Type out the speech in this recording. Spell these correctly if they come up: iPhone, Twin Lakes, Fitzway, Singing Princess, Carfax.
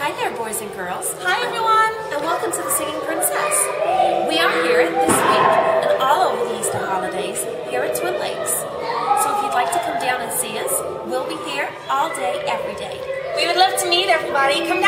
Hi there, boys and girls. Hi, everyone, and welcome to the Singing Princess. We are here this week and all over the Easter holidays here at Twin Lakes. So if you'd like to come down and see us, we'll be here all day, every day. We would love to meet everybody. Come down.